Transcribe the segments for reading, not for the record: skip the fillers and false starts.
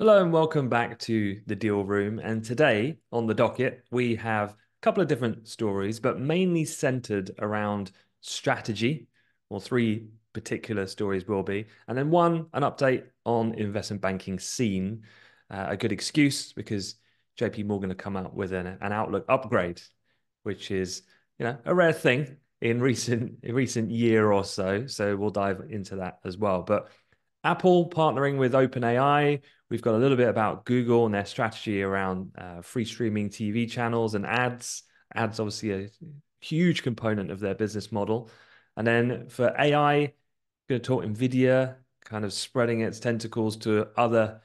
Hello and welcome back to The Deal Room. And today on the docket, we have a couple of different stories, but mainly centered around strategy, or three particular stories will be. And then one, an update on investment banking scene, a good excuse because JP Morgan have come out with an outlook upgrade, which is, you know, a rare thing in recent year or so. So we'll dive into that as well. But Apple partnering with OpenAI. We've got a little bit about Google and their strategy around free streaming TV channels and ads. Ads, obviously, a huge component of their business model. And then for AI, I'm going to talk Nvidia kind of spreading its tentacles to other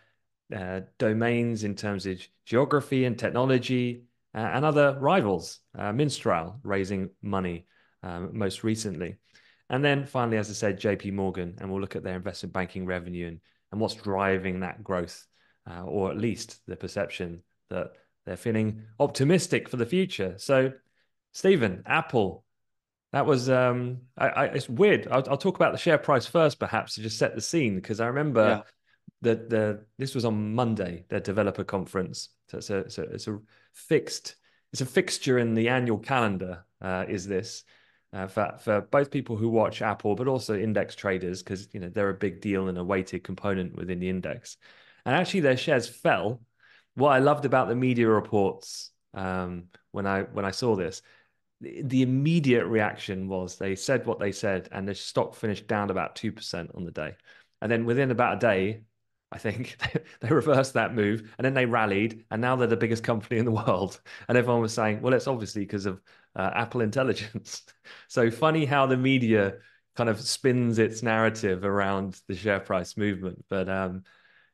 domains in terms of geography and technology and other rivals. Mistral raising money most recently. And then finally, as I said, JP Morgan, and we'll look at their investment banking revenue and what's driving that growth, or at least the perception that they're feeling optimistic for the future. So, Stephen, Apple, that was, it's weird. I'll talk about the share price first, perhaps, to just set the scene, because I remember that this was on Monday, their developer conference. So it's a fixture in the annual calendar, is this. For both people who watch Apple, but also index traders, because you know they're a big deal and a weighted component within the index. And actually, their shares fell. What I loved about the media reports when I saw this, the immediate reaction was they said what they said, and the stock finished down about 2% on the day. And then within about a day, I think they reversed that move, and then they rallied, and now they're the biggest company in the world. And everyone was saying, well, it's obviously because of Apple Intelligence. So funny how the media kind of spins its narrative around the share price movement. But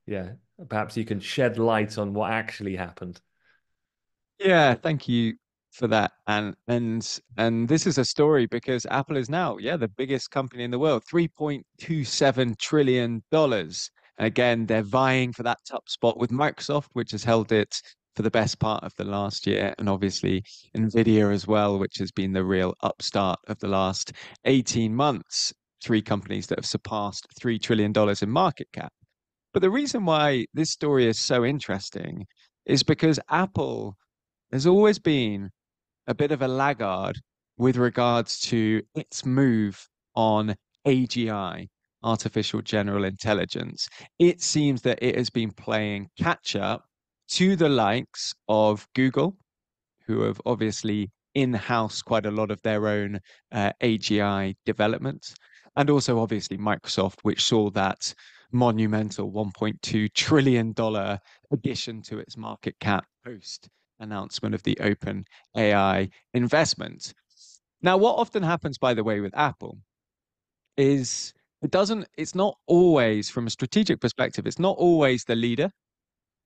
yeah, perhaps you can shed light on what actually happened. Yeah, thank you for that. And this is a story because Apple is now, the biggest company in the world, $3.27 trillion. And again, they're vying for that top spot with Microsoft, which has held it for the best part of the last year. And obviously, Nvidia as well, which has been the real upstart of the last 18 months. Three companies that have surpassed $3 trillion in market cap. But the reason why this story is so interesting is because Apple has always been a bit of a laggard with regards to its move on AGI. Artificial general intelligence. It seems that it has been playing catch up to the likes of Google, who have obviously in-house quite a lot of their own AGI development, and also obviously Microsoft, which saw that monumental $1.2 trillion addition to its market cap post announcement of the OpenAI investment. Now, what often happens, by the way, with Apple is it's not always, from a strategic perspective, it's not always the leader,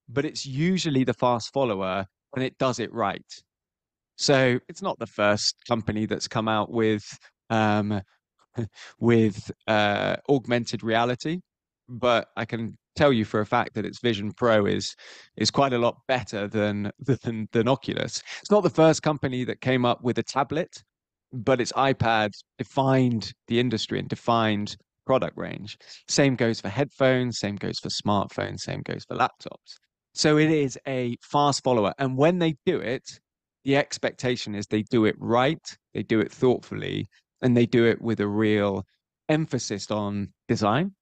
but it's usually the fast follower, and it does it right. So it's not the first company that's come out with augmented reality, but I can tell you for a fact that its Vision Pro is quite a lot better than Oculus. It's not the first company that came up with a tablet, but its iPad defined the industry and defined product range. Same goes for headphones, same goes for smartphones, same goes for laptops. So it is a fast follower. And when they do it, the expectation is they do it right, they do it thoughtfully, and they do it with a real emphasis on design.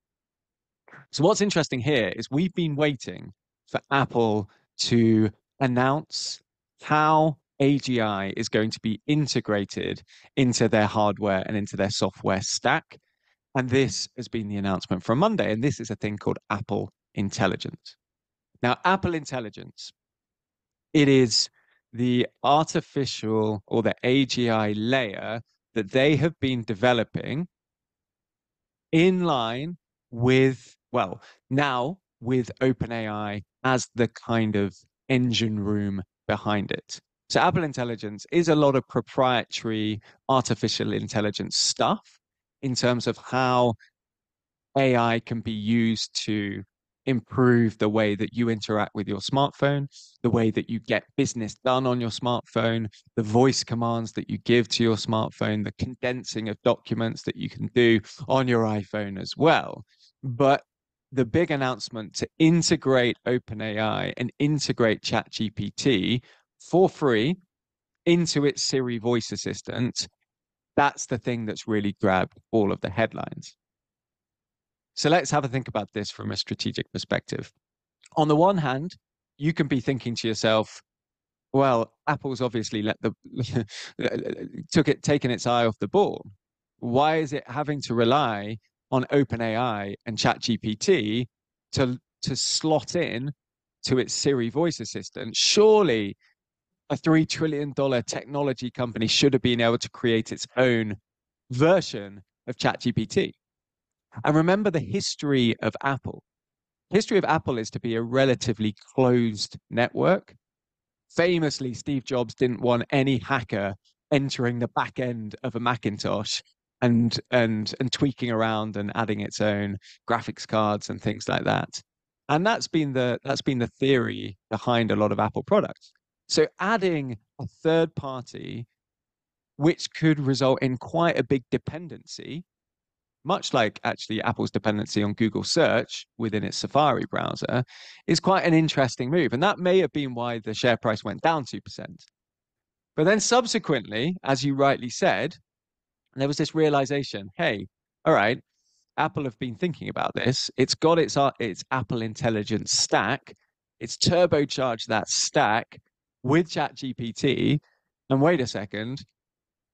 So what's interesting here is we've been waiting for Apple to announce how AGI is going to be integrated into their hardware and into their software stack. And this has been the announcement from Monday, and this is a thing called Apple Intelligence. Now, Apple Intelligence, it is the artificial or the AGI layer that they have been developing in line with, well, now with OpenAI as the kind of engine room behind it. So Apple Intelligence is a lot of proprietary artificial intelligence stuff, in terms of how AI can be used to improve the way that you interact with your smartphone, the way that you get business done on your smartphone, the voice commands that you give to your smartphone, the condensing of documents that you can do on your iPhone as well. But the big announcement to integrate OpenAI and integrate ChatGPT for free into its Siri voice assistant, that's the thing that's really grabbed all of the headlines. So let's have a think about this from a strategic perspective. On the one hand, you can be thinking to yourself, well, Apple's obviously taken its eye off the ball. Why is it having to rely on OpenAI and ChatGPT to slot in to its Siri voice assistant? Surely a $3 trillion technology company should have been able to create its own version of ChatGPT. And remember the history of Apple. History of Apple is to be a relatively closed network. Famously, Steve Jobs didn't want any hacker entering the back end of a Macintosh and tweaking around and adding its own graphics cards and things like that. And that's been the theory behind a lot of Apple products. So adding a third party, which could result in quite a big dependency, much like actually Apple's dependency on Google search within its Safari browser, is quite an interesting move. And that may have been why the share price went down 2%. But then subsequently, as you rightly said, there was this realization, hey, all right, Apple have been thinking about this. It's got its Apple Intelligence stack. It's turbocharged that stack with ChatGPT. And wait a second,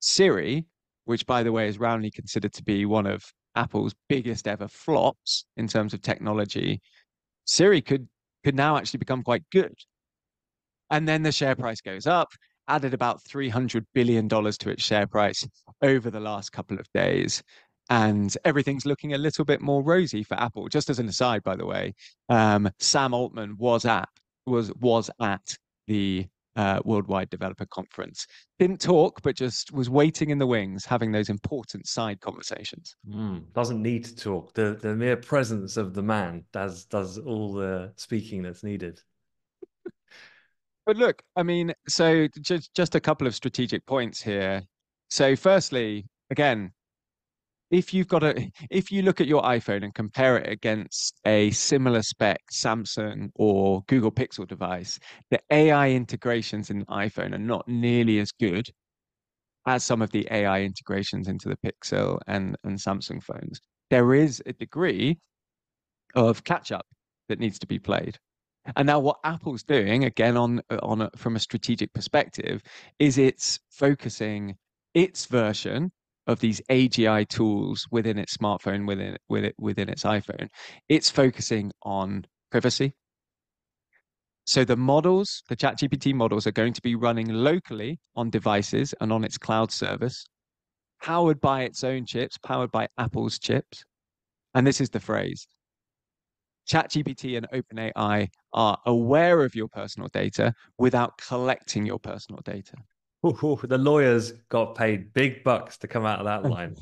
Siri, which, by the way, is roundly considered to be one of Apple's biggest ever flops in terms of technology, Siri could now actually become quite good. And then the share price goes up, added about $300 billion to its share price over the last couple of days. And everything's looking a little bit more rosy for Apple. Just as an aside, by the way, Sam Altman was at the Worldwide Developer Conference. Didn't talk, but just was waiting in the wings, having those important side conversations. Doesn't need to talk. The mere presence of the man does all the speaking that's needed. But look, I mean, so just a couple of strategic points here. So firstly, again, if you look at your iPhone and compare it against a similar spec Samsung or Google Pixel device, the AI integrations in the iPhone are not nearly as good as some of the AI integrations into the Pixel and Samsung phones. There is a degree of catch-up that needs to be played. And now what Apple's doing, again, from a strategic perspective, is it's focusing its version of these AGI tools within its smartphone, within its iPhone. It's focusing on privacy. So the models, the ChatGPT models, are going to be running locally on devices and on its cloud service, powered by its own chips, powered by Apple's chips. And this is the phrase: ChatGPT and OpenAI are aware of your personal data without collecting your personal data. Ooh, the lawyers got paid big bucks to come out of that line.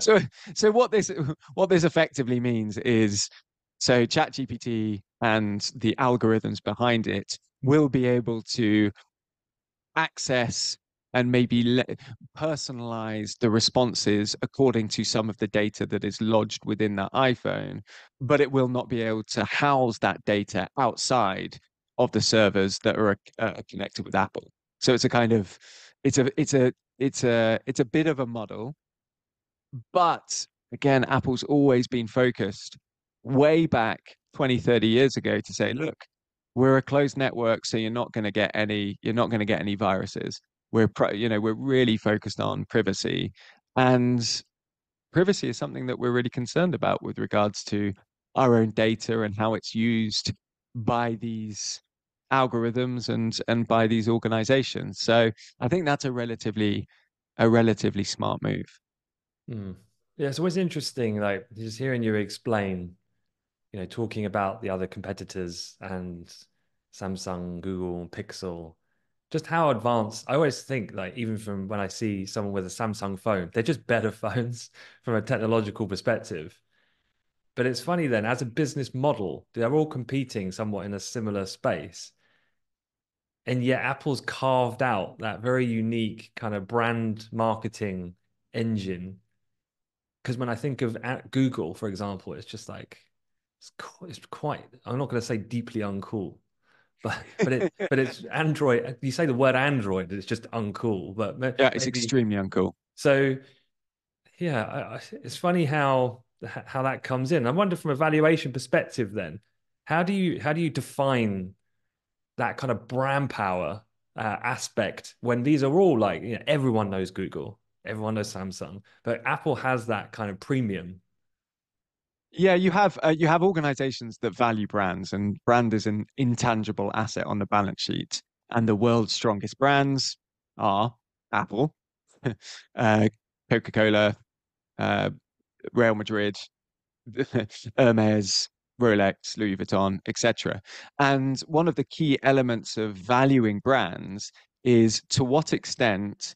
So what this effectively means is, so ChatGPT and the algorithms behind it will be able to access and maybe personalize the responses according to some of the data that is lodged within that iPhone, but it will not be able to house that data outside of the servers that are connected with Apple. So it's a kind of, it's a bit of a muddle, but again, Apple's always been focused way back 20, 30 years ago to say, look, we're a closed network, so you're not going to get any viruses. We're really focused on privacy, and privacy is something that we're really concerned about with regards to our own data and how it's used by these algorithms and by these organizations. So I think that's a relatively smart move. Yeah, it's always interesting, like, just hearing you explain, you know, talking about the other competitors and Samsung, Google, Pixel, just how advanced. I always think, like, even from when I see someone with a Samsung phone, they're just better phones from a technological perspective. But it's funny then, as a business model, they're all competing somewhat in a similar space. And yet Apple's carved out that very unique kind of brand marketing engine. Because when I think of at Google, for example, it's just like it's quite, I'm not going to say deeply uncool, but it's Android. You say the word Android, it's just uncool. But yeah, it's extremely uncool. So yeah, it's funny how that comes in. I wonder from a valuation perspective, then how do you define that kind of brand power aspect when these are all like, you know, everyone knows Google, everyone knows Samsung, but Apple has that kind of premium. Yeah, you have organizations that value brands, and brand is an intangible asset on the balance sheet. And the world's strongest brands are Apple, Coca-Cola, Real Madrid, Hermes, Rolex, Louis Vuitton, etc. And one of the key elements of valuing brands is to what extent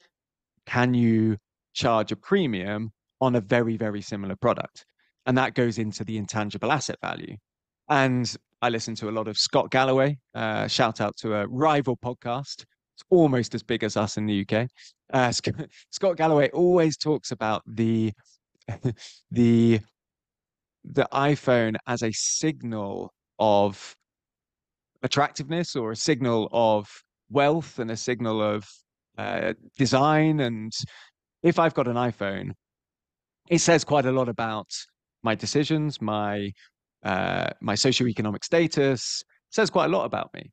can you charge a premium on a very, very similar product? And that goes into the intangible asset value. And I listen to a lot of Scott Galloway, shout out to a rival podcast. It's almost as big as us in the UK. Scott Galloway always talks about the iPhone as a signal of attractiveness, or a signal of wealth, and a signal of design. And if I've got an iPhone, it says quite a lot about my decisions, my socioeconomic status. It says quite a lot about me,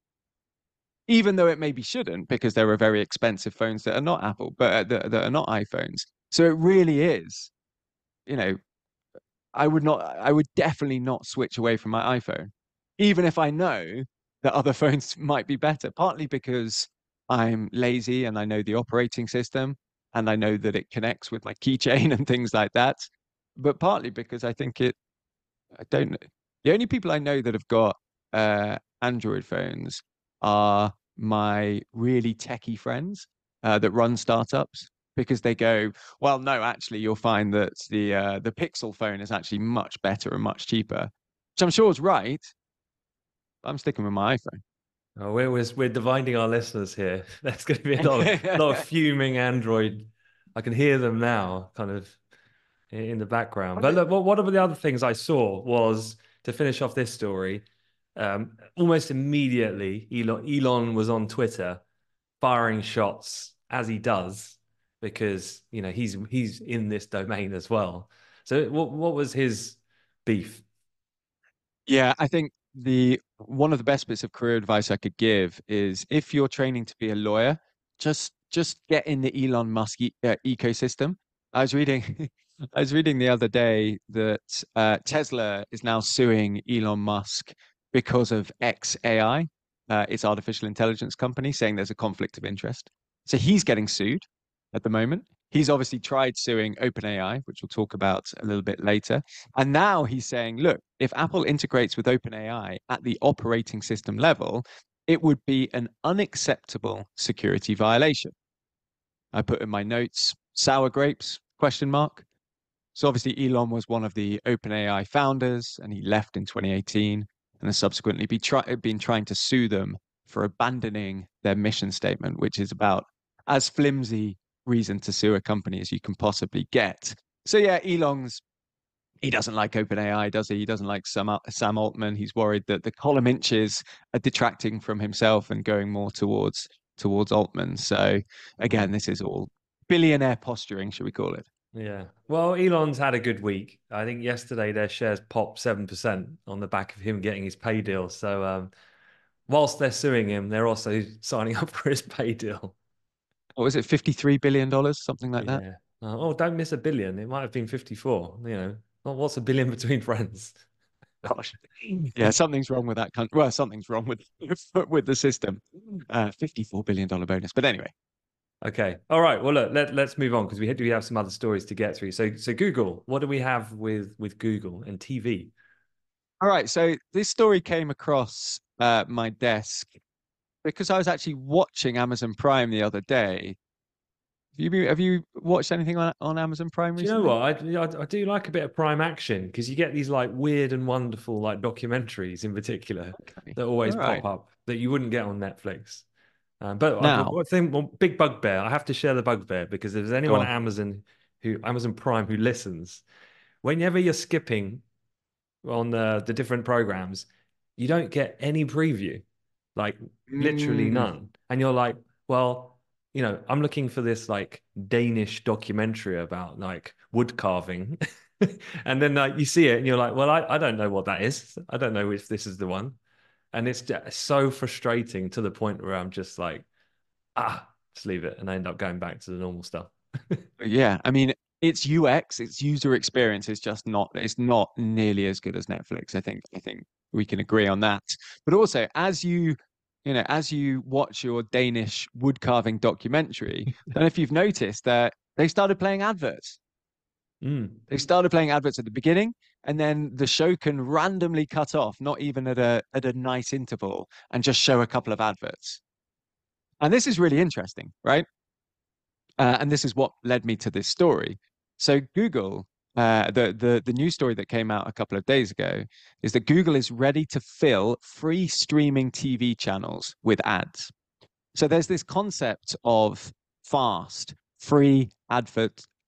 even though it maybe shouldn't, because there are very expensive phones that are not Apple, but that are not iPhones. So it really is, you know, I would definitely not switch away from my iPhone, even if I know that other phones might be better, partly because I'm lazy and I know the operating system and I know that it connects with my keychain and things like that. But partly because I think the only people I know that have got Android phones are my really techie friends that run startups, because they go, well, no, actually, you'll find that the Pixel phone is actually much better and much cheaper, which I'm sure is right. I'm sticking with my iPhone. Oh, we're dividing our listeners here. That's going to be a lot of fuming Android. I can hear them now, kind of in the background. But look, one of the other things I saw was, to finish off this story, almost immediately, Elon was on Twitter firing shots, as he does, because, you know, he's in this domain as well. So what was his beef? Yeah, I think one of the best bits of career advice I could give is, if you're training to be a lawyer, just get in the Elon Musk ecosystem. I was reading the other day that Tesla is now suing Elon Musk because of XAI, its artificial intelligence company, saying there's a conflict of interest. So he's getting sued at the moment. He's obviously tried suing OpenAI, which we'll talk about a little bit later. And now he's saying, look, if Apple integrates with OpenAI at the operating system level, it would be an unacceptable security violation. I put in my notes, sour grapes, ? So obviously Elon was one of the OpenAI founders, and he left in 2018 and has subsequently been trying to sue them for abandoning their mission statement, which is about as flimsy reason to sue a company as you can possibly get. So yeah, he doesn't like OpenAI, does he? He doesn't like Sam Altman. He's worried that the column inches are detracting from himself and going more towards Altman. So again, this is all billionaire posturing, should we call it? Yeah. Well, Elon's had a good week. I think yesterday their shares popped 7% on the back of him getting his pay deal. So whilst they're suing him, they're also signing up for his pay deal. What was it, $53 billion, something like that? Yeah. Oh, don't miss a billion. It might have been 54. You know, what's a billion between friends? Gosh. Yeah, something's wrong with that country. Well, something's wrong with the system. $54 billion bonus. But anyway. Okay. All right. Well, look, let's move on, because we have some other stories to get through. So Google, what do we have with Google and TV? All right. So this story came across my desk, because I was actually watching Amazon Prime the other day. Have you watched anything on Amazon Prime recently? Do you know what? I do like a bit of Prime action, because you get these like weird and wonderful like documentaries in particular that always pop up that you wouldn't get on Netflix. But now, big bugbear. I have to share the bugbear, because if there's anyone at Amazon Prime who listens, whenever you're skipping on the different programs, you don't get any preview, like literally none. And you're like, well, you know, I'm looking for this like Danish documentary about like wood carving. And then like you see it and you're like, well, I don't know what that is. I don't know if this is the one. And it's just so frustrating to the point where I'm just like, just leave it. And I end up going back to the normal stuff. Yeah. I mean, it's UX, it's user experience. It's just not, it's not nearly as good as Netflix. I think we can agree on that. But also as you watch your Danish wood carving documentary, and if you've noticed that they started playing adverts. They started playing adverts at the beginning, and then the show can randomly cut off, not even at a nice interval, and just show a couple of adverts. And this is really interesting, right? And this is what led me to this story. So Google, the news story that came out a couple of days ago is that Google is ready to fill free streaming TV channels with ads. So there's this concept of fast, free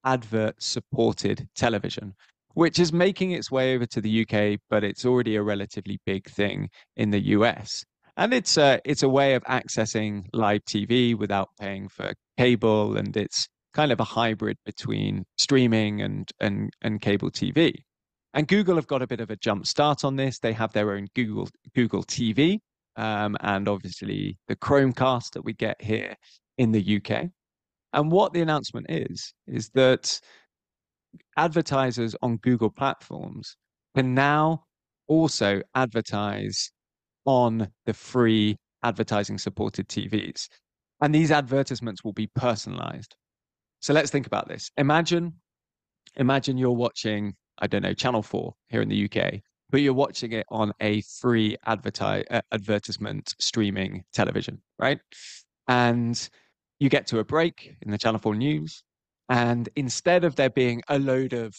advert-supported television, which is making its way over to the UK, but it's already a relatively big thing in the US. And it's a way of accessing live TV without paying for cable, and it's kind of a hybrid between streaming and cable TV. And Google have got a bit of a jump start on this. They have their own Google TV, and obviously the Chromecast that we get here in the UK. And what the announcement is that advertisers on Google platforms can now also advertise on the free advertising-supported TVs. And these advertisements will be personalized. So let's think about this. Imagine you're watching, I don't know, Channel 4 here in the UK, but you're watching it on a free advertisement streaming television, right? And you get to a break in the Channel 4 news, and instead of there being a load of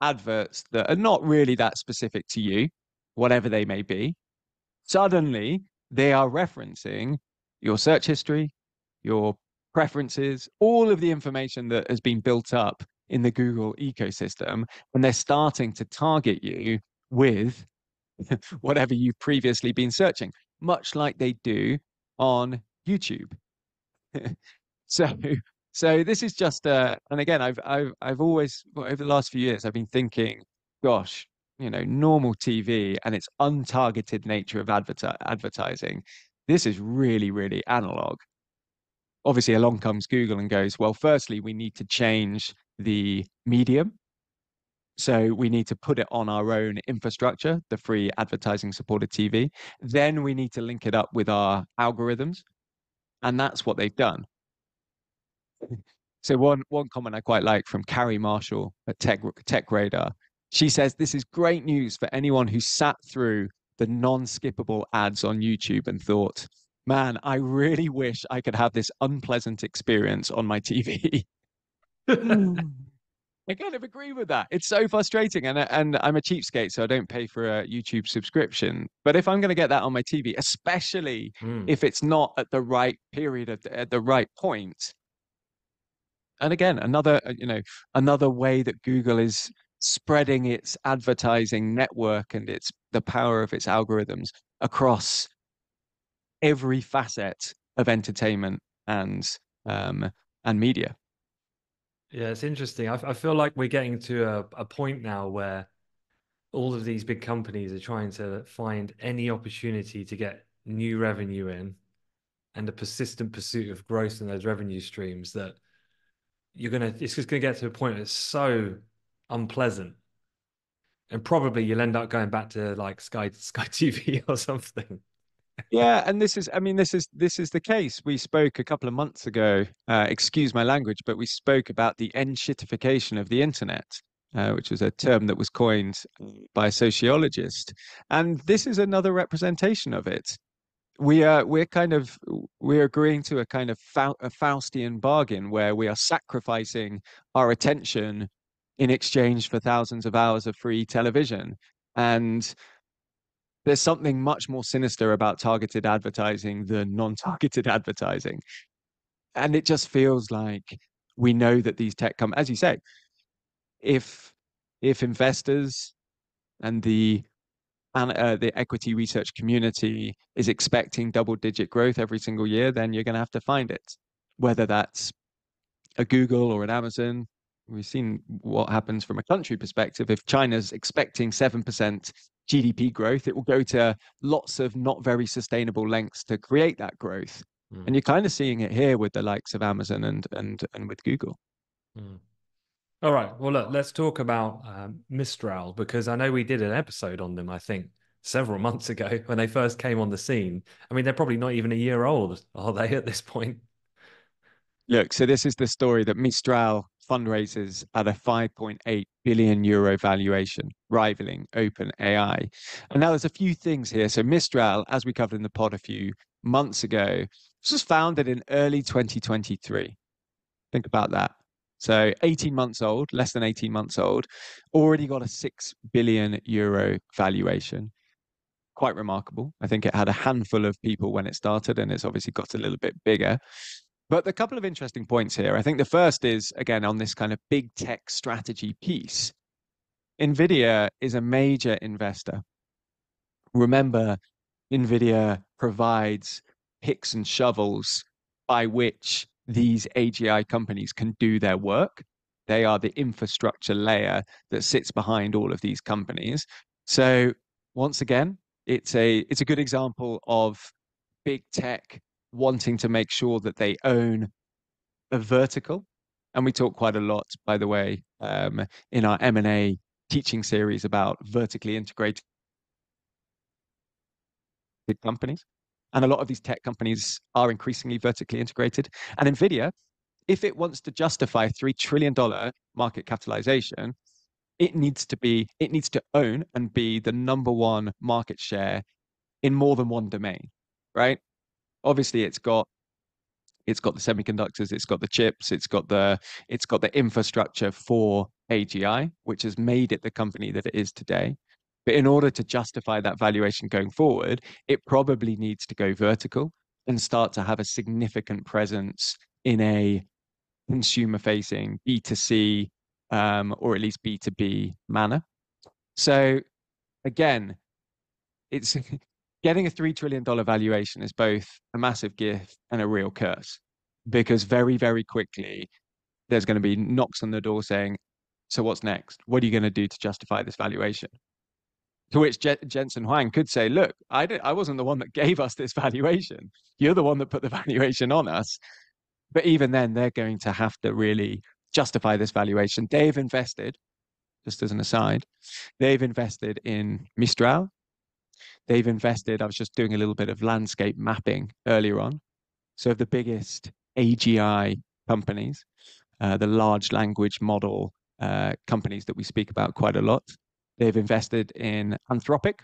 adverts that are not really that specific to you, whatever they may be, suddenly they are referencing your search history, your preferences, all of the information that has been built up in the Google ecosystem, and they're starting to target you with whatever you've previously been searching, much like they do on YouTube. So this is just and again, I've always, over the last few years, I've been thinking, gosh, you know, normal TV and its untargeted nature of advertising, this is really, really analog. Obviously, along comes Google and goes, well, firstly, we need to change the medium. So we need to put it on our own infrastructure, the free advertising supported TV. Then we need to link it up with our algorithms. And that's what they've done. So one comment I quite like from Carrie Marshall at Tech Radar, she says, this is great news for anyone who sat through the non-skippable ads on YouTube and thought, man, I really wish I could have this unpleasant experience on my TV. I kind of agree with that. It's so frustrating. And I'm a cheapskate, so I don't pay for a YouTube subscription. But if I'm going to get that on my TV, especially if it's not at the right period, at the right point. And again, another way that Google is spreading its advertising network and the power of its algorithms across every facet of entertainment and media. Yeah, it's interesting. I feel like we're getting to a point now where all of these big companies are trying to find any opportunity to get new revenue in, and a persistent pursuit of growth in those revenue streams that it's just gonna get to a point that's so unpleasant, and probably you'll end up going back to like Sky TV or something. Yeah, and this is the case. We spoke a couple of months ago, excuse my language, but we spoke about the enshittification of the internet, which was a term that was coined by a sociologist. And this is another representation of it. We're agreeing to a kind of Faustian bargain where we are sacrificing our attention in exchange for thousands of hours of free television. And there's something much more sinister about targeted advertising than non-targeted advertising. And it just feels like we know that these tech companies, as you say, if investors and the and the equity research community is expecting double-digit growth every single year, then you're going to have to find it. Whether that's a Google or an Amazon, we've seen what happens from a country perspective. If China's expecting 7% GDP growth, it will go to lots of not very sustainable lengths to create that growth. Mm. And you're kind of seeing it here with the likes of Amazon and with Google. Mm. All right. Well, look, let's talk about Mistral, because I know we did an episode on them, I think, several months ago when they first came on the scene. I mean, they're probably not even a year old, are they, at this point? Look, so this is the story that Mistral fundraises at a 5.8 billion euro valuation, rivaling OpenAI. And now there's a few things here. So Mistral, as we covered in the pod a few months ago, this was founded in early 2023. Think about that. So 18 months old, less than 18 months old, already got a 6 billion euro valuation. Quite remarkable. I think it had a handful of people when it started, and it's obviously got a little bit bigger. But a couple of interesting points here. I think the first is, again, on this kind of big tech strategy piece, Nvidia is a major investor. Remember, Nvidia provides picks and shovels by which these AGI companies can do their work. They are the infrastructure layer that sits behind all of these companies. So once again, it's a good example of big tech wanting to make sure that they own a vertical. And we talk quite a lot, by the way, in our M&A teaching series about vertically integrated companies. And a lot of these tech companies are increasingly vertically integrated. And Nvidia, if it wants to justify $3 trillion market capitalization, it needs to own and be the number one market share in more than one domain, right? Obviously, it's got the semiconductors, it's got the chips, it's got the infrastructure for AGI, which has made it the company that it is today. But in order to justify that valuation going forward, it probably needs to go vertical and start to have a significant presence in a consumer-facing B2C or at least B2B manner. So again, it's getting a $3 trillion valuation is both a massive gift and a real curse, because very, very quickly, there's going to be knocks on the door saying, so what's next? What are you going to do to justify this valuation? To which Jensen Huang could say, look, I wasn't the one that gave us this valuation. You're the one that put the valuation on us. But even then, they're going to have to really justify this valuation. They've invested, just as an aside, they've invested in Mistral. They've invested, I was just doing a little bit of landscape mapping earlier on. So the biggest AGI companies, the large language model companies that we speak about quite a lot, they've invested in Anthropic,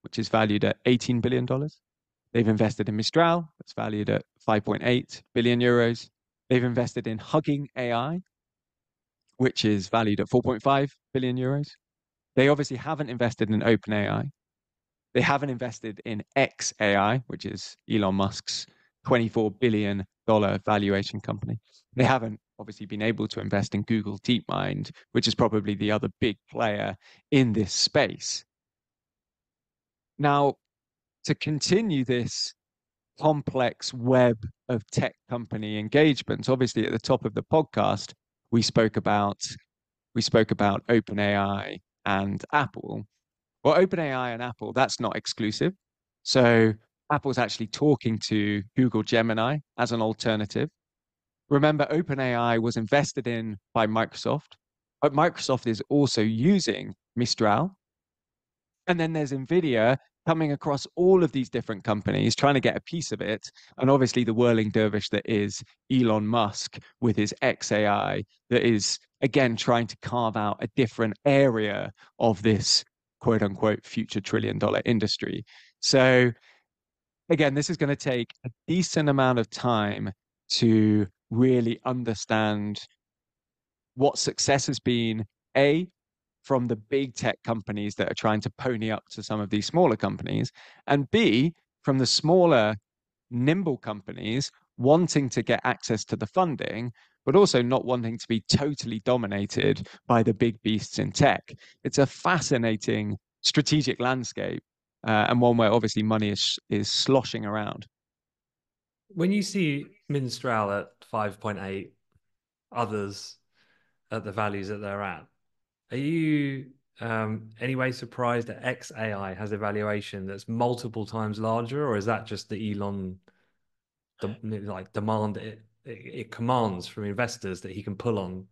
which is valued at $18 billion. They've invested in Mistral, that's valued at 5.8 billion euros. They've invested in Hugging AI, which is valued at 4.5 billion euros. They obviously haven't invested in OpenAI. They haven't invested in XAI, which is Elon Musk's $24 billion valuation company. They haven't obviously been able to invest in Google DeepMind, which is probably the other big player in this space. Now, to continue this complex web of tech company engagements, obviously at the top of the podcast, we spoke about OpenAI and Apple. Well, OpenAI and Apple, that's not exclusive. So Apple's actually talking to Google Gemini as an alternative. Remember, OpenAI was invested in by Microsoft, but Microsoft is also using Mistral. And then there's Nvidia coming across all of these different companies, trying to get a piece of it. And obviously the whirling dervish that is Elon Musk with his XAI that is, again, trying to carve out a different area of this quote unquote future $1 trillion industry. So again, this is going to take a decent amount of time to really understand what success has been, A, from the big tech companies that are trying to pony up to some of these smaller companies, and B, from the smaller, nimble companies wanting to get access to the funding, but also not wanting to be totally dominated by the big beasts in tech. It's a fascinating strategic landscape and one where obviously money is sloshing around. When you see Mistral at 5.8, others at the values that they're at, are you anyway surprised that XAI has a valuation that's multiple times larger, or is that just the Elon demand it commands from investors that he can pull on?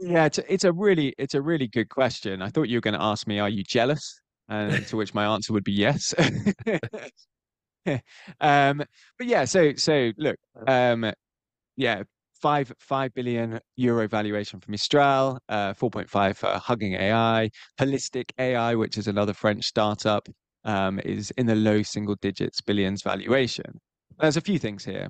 Yeah, it's a really good question. I thought you were going to ask me, are you jealous? And to which my answer would be yes. But yeah, so look, yeah, €5 billion valuation for Mistral, 4.5 for Hugging AI. Holistic AI, which is another French startup, is in the low single digits billions valuation. There's a few things here.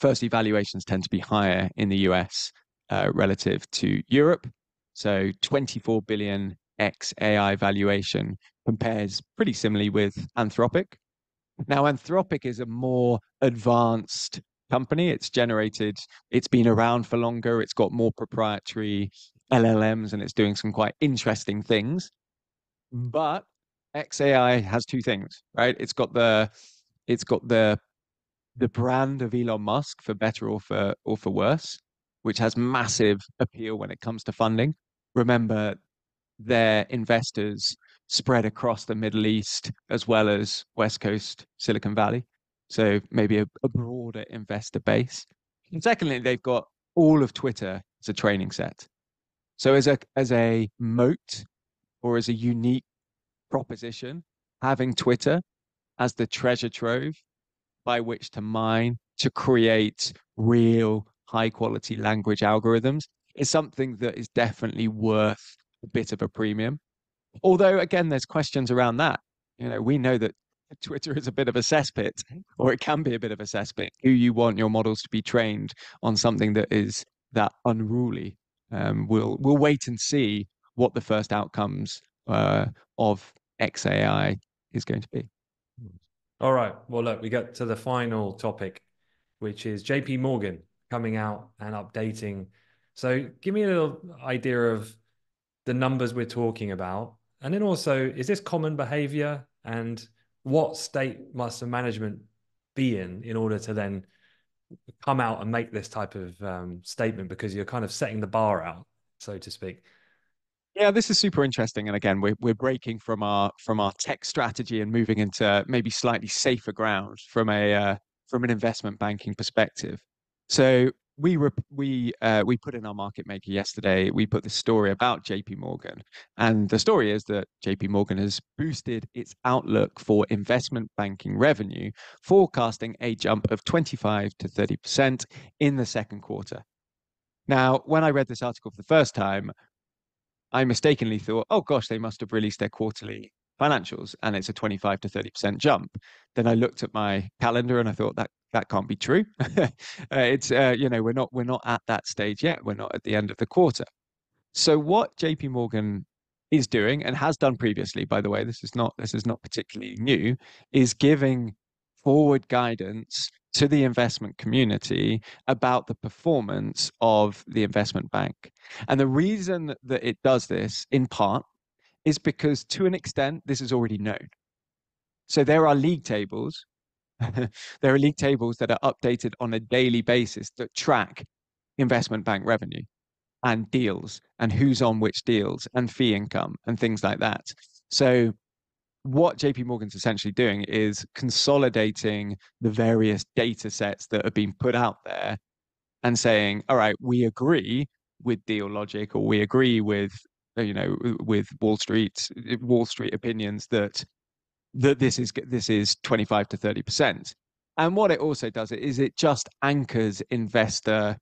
Firstly, valuations tend to be higher in the US relative to Europe. So $24 billion XAI valuation compares pretty similarly with Anthropic. Now, Anthropic is a more advanced company. It's been around for longer. It's got more proprietary LLMs, and it's doing some quite interesting things. But XAI has two things, right? It's got the brand of Elon Musk, for better or for worse, which has massive appeal when it comes to funding. Remember, their investors spread across the Middle East as well as West Coast Silicon Valley, so maybe a broader investor base. And secondly, they've got all of Twitter as a training set. So as a moat or as a unique proposition, having Twitter as the treasure trove by which to mine, to create real high-quality language algorithms, is something that is definitely worth a bit of a premium. Although, again, there's questions around that. You know, we know that Twitter is a bit of a cesspit, or it can be a bit of a cesspit. Do you want your models to be trained on something that is that unruly? We'll wait and see what the first outcomes of XAI is going to be. All right. Well, look, we get to the final topic, which is JP Morgan coming out and updating. So give me a little idea of the numbers we're talking about. And then also, is this common behavior? And what state must the management be in order to then come out and make this type of statement? Because you're kind of setting the bar out, so to speak. Yeah, this is super interesting. And again, we're breaking from our tech strategy and moving into maybe slightly safer ground from an investment banking perspective. So we put in our market maker yesterday. We put this story about JP Morgan, and the story is that JP Morgan has boosted its outlook for investment banking revenue, forecasting a jump of 25 to 30% in the second quarter. Now, when I read this article for the first time, I mistakenly thought, oh gosh, they must have released their quarterly financials and it's a 25 to 30% jump. Then I looked at my calendar and I thought that can't be true. We're not at that stage yet. We're not at the end of the quarter. So what JP Morgan is doing, and has done previously, by the way, this is not particularly new, is giving forward guidance to the investment community about the performance of the investment bank. And the reason that it does this, in part, is because to an extent, this is already known. So there are league tables. There are league tables that are updated on a daily basis that track investment bank revenue and deals and who's on which deals and fee income and things like that. So what JP Morgan's essentially doing is consolidating the various data sets that have been put out there and saying, all right, we agree with Deal Logic, or we agree with Wall Street opinions that this is 25 to 30%. And what it also does is it just anchors investor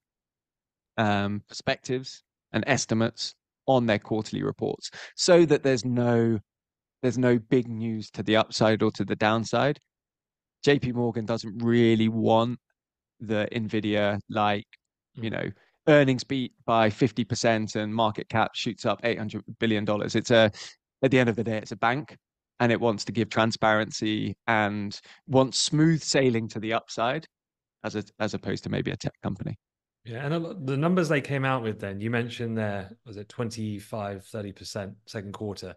perspectives and estimates on their quarterly reports, so that there's no big news to the upside or to the downside. JP Morgan doesn't really want the Nvidia, earnings beat by 50% and market cap shoots up $800 billion. At the end of the day, it's a bank, and it wants to give transparency and wants smooth sailing to the upside as opposed to maybe a tech company. Yeah, and the numbers they came out with then, you mentioned there, was it 25, 30% second quarter?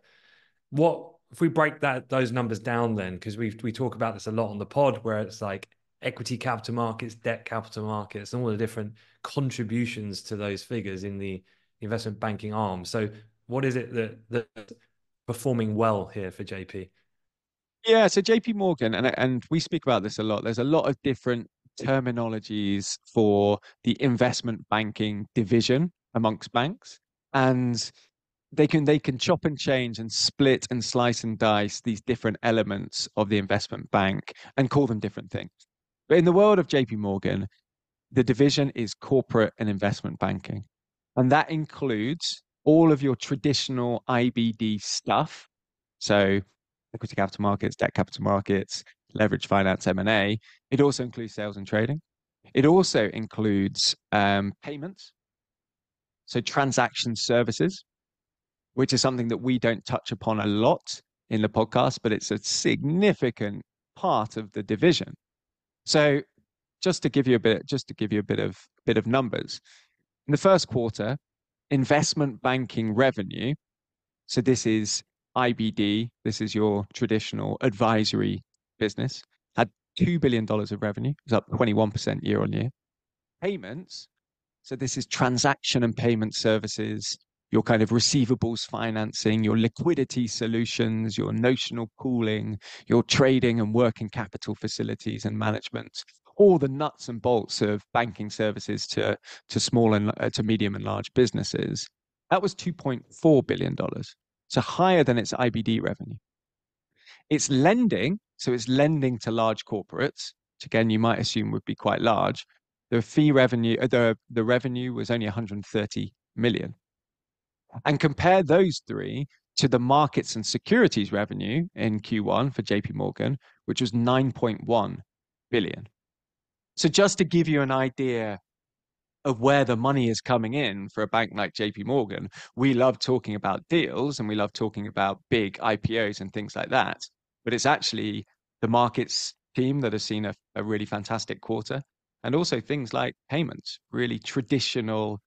What if we break those numbers down then, because we talk about this a lot on the pod, where it's like equity capital markets, debt capital markets, and all the different contributions to those figures in the investment banking arm. So what is it that's performing well here for JP? Yeah, so JP Morgan, and we speak about this a lot, there's a lot of different terminologies for the investment banking division amongst banks, and they can chop and change and split and slice and dice these different elements of the investment bank and call them different things. But in the world of JP Morgan, the division is corporate and investment banking, and that includes all of your traditional IBD stuff, so equity capital markets, debt capital markets, leverage finance, M&A. It also includes sales and trading. It also includes payments, so transaction services, which is something that we don't touch upon a lot in the podcast, but it's a significant part of the division. So just to give you a bit of numbers, in the first quarter, investment banking revenue, so this is IBD, this is your traditional advisory business, had $2 billion of revenue. It was up 21% year on year. Payments, so this is transaction and payment services, your kind of receivables financing, your liquidity solutions, your notional pooling, your trading and working capital facilities and management, all the nuts and bolts of banking services to small and to medium and large businesses. That was $2.4 billion, so higher than its IBD revenue. It's lending, so it's lending to large corporates, which again, you might assume would be quite large. The fee revenue, the revenue was only 130 million. And compare those three to the markets and securities revenue in Q1 for JP Morgan, which was 9.1 billion. So just to give you an idea of where the money is coming in for a bank like JP Morgan, we love talking about deals and we love talking about big IPOs and things like that. But it's actually the markets team that has seen a really fantastic quarter. And also things like payments, really traditional,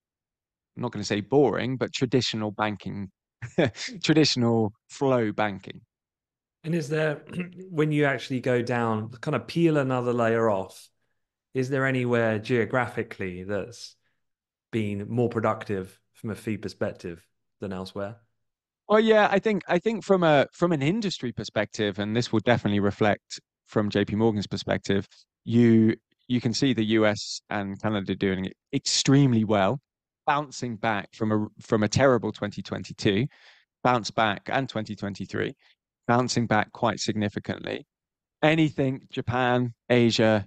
I'm not going to say boring, but traditional banking, traditional flow banking. And is there, when you actually go down, kind of peel another layer off, is there anywhere geographically that's been more productive from a fee perspective than elsewhere? Well, yeah, I think from an industry perspective, and this will definitely reflect from JP Morgan's perspective, you can see the US and Canada doing it extremely well, bouncing back from a terrible 2022, bounce back, and 2023, bouncing back quite significantly. Anything Japan, Asia,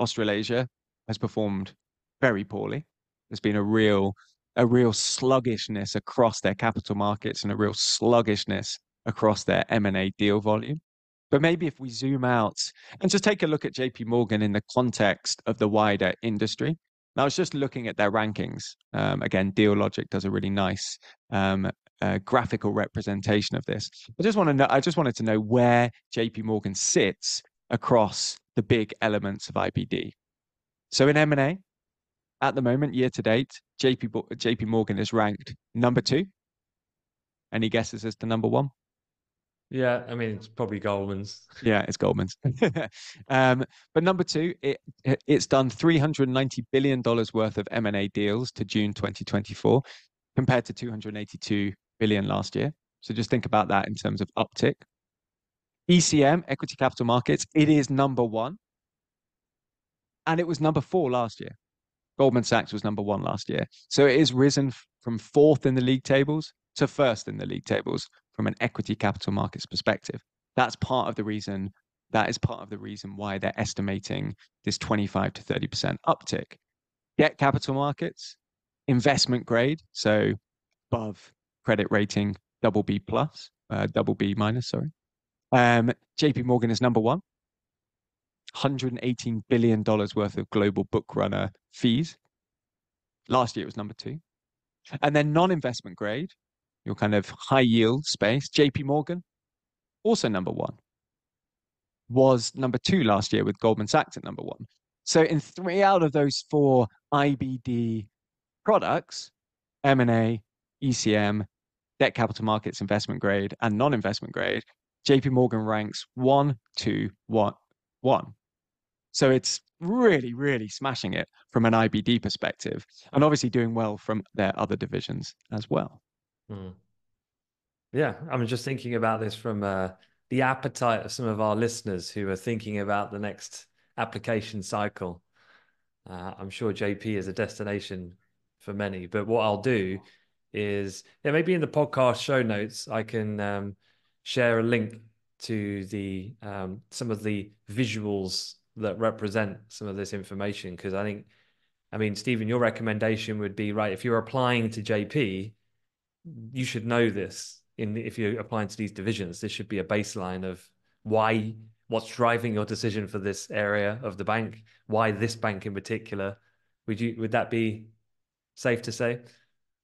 Australasia has performed very poorly. There's been a real sluggishness across their capital markets and a real sluggishness across their M&A deal volume. But maybe if we zoom out and just take a look at JP Morgan in the context of the wider industry. Now, I was just looking at their rankings. Again, Deal Logic does a really nice graphical representation of this. I just wanted to know where JP Morgan sits across the big elements of IBD. So in M&A, at the moment, year to date, JP Morgan is ranked number 2. Any guesses as to number 1? Yeah, I mean, it's probably Goldman's. Yeah, it's Goldman's. But number 2, it's done $390 billion worth of M&A deals to June 2024, compared to $282 billion last year. So just think about that in terms of uptick. ECM, equity capital markets, it is number 1. And it was number 4 last year. Goldman Sachs was number 1 last year. So it is risen from 4th in the league tables to 1st in the league tables from an equity capital markets perspective. That is part of the reason why they're estimating this 25 to 30% uptick. Debt capital markets, investment grade, so above credit rating, double B minus. JP Morgan is number 1, $118 billion worth of global book runner fees. Last year it was number 2. And then non-investment grade, your kind of high yield space, JP Morgan, also number 1, was number 2 last year with Goldman Sachs at number 1. So in 3 out of those 4 IBD products, M&A, ECM, debt capital markets investment grade and non-investment grade, JP Morgan ranks 1, 2, 1, 1. So it's really, really smashing it from an IBD perspective, and obviously doing well from their other divisions as well. Mm. Yeah, I'm just thinking about this from the appetite of some of our listeners who are thinking about the next application cycle. I'm sure JP is a destination for many, but what I'll do is, yeah, maybe in the podcast show notes, I can share a link to the some of the visuals that represent some of this information. Because I think, I mean, Stephen, your recommendation would be, right, if you're applying to JP, you should know this. If you're applying to these divisions, this should be a baseline of why, what's driving your decision for this area of the bank, why this bank in particular. Would that be safe to say?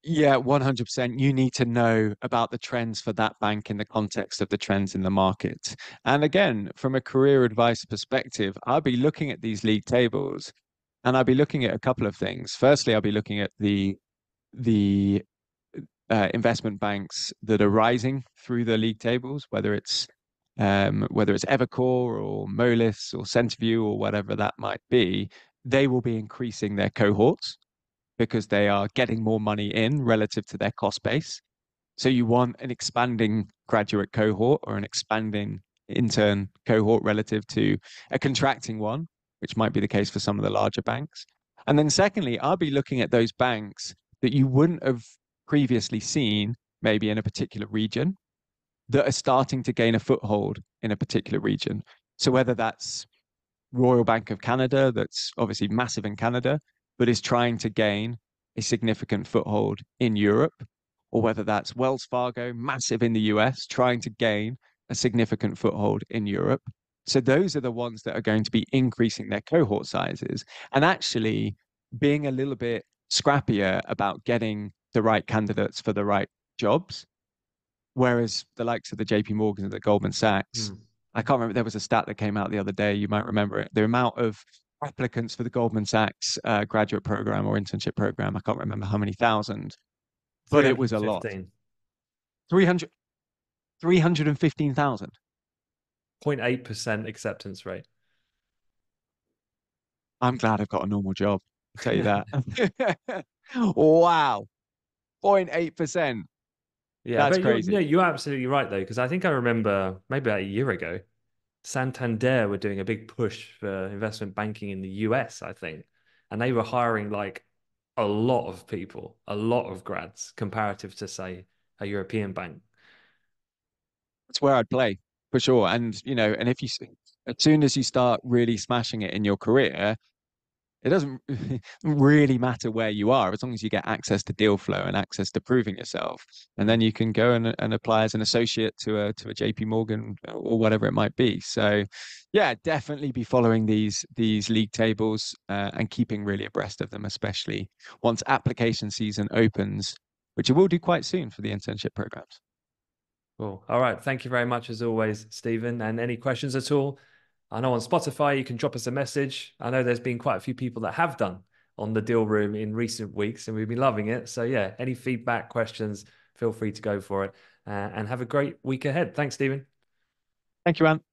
Yeah, 100%. You need to know about the trends for that bank in the context of the trends in the market. And again, from a career advice perspective, I'll be looking at these league tables, and I'll be looking at a couple of things. Firstly, I'll be looking at the investment banks that are rising through the league tables, whether it's Evercore or Moelis or Centerview or whatever that might be. They will be increasing their cohorts because they are getting more money in relative to their cost base. So you want an expanding graduate cohort or an expanding intern cohort relative to a contracting one, which might be the case for some of the larger banks. And then secondly, I'll be looking at those banks that you wouldn't have previously seen, maybe in a particular region, that are starting to gain a foothold in a particular region. So whether that's Royal Bank of Canada, that's obviously massive in Canada, but is trying to gain a significant foothold in Europe, or whether that's Wells Fargo, massive in the US, trying to gain a significant foothold in Europe. So those are the ones that are going to be increasing their cohort sizes and actually being a little bit scrappier about getting the right candidates for the right jobs. Whereas the likes of the JP Morgan and the Goldman Sachs, I can't remember, there was a stat that came out the other day, you might remember it, the amount of applicants for the Goldman Sachs graduate program or internship program, I can't remember how many thousand, but it was a lot. 315,000. 0.8% acceptance rate. I'm glad I've got a normal job, I'll tell you that. Wow. 0.8%. Yeah, that's crazy. You're absolutely right, though, because I think I remember maybe about a year ago, Santander were doing a big push for investment banking in the US, I think. And they were hiring like a lot of people, a lot of grads, comparative to, say, a European bank. That's where I'd play, for sure. And, you know, and if you, as soon as you start really smashing it in your career, it doesn't really matter where you are, as long as you get access to deal flow and access to proving yourself. And then you can go and apply as an associate to a JP Morgan or whatever it might be. So yeah, definitely be following these league tables and keeping really abreast of them, especially once application season opens, which it will do quite soon for the internship programs. Cool. All right. Thank you very much, as always, Stephen. And any questions at all? I know on Spotify, you can drop us a message. I know there's been quite a few people that have done on the Deal Room in recent weeks, and we've been loving it. So yeah, any feedback, questions, feel free to go for it, and have a great week ahead. Thanks, Stephen. Thank you, Ant.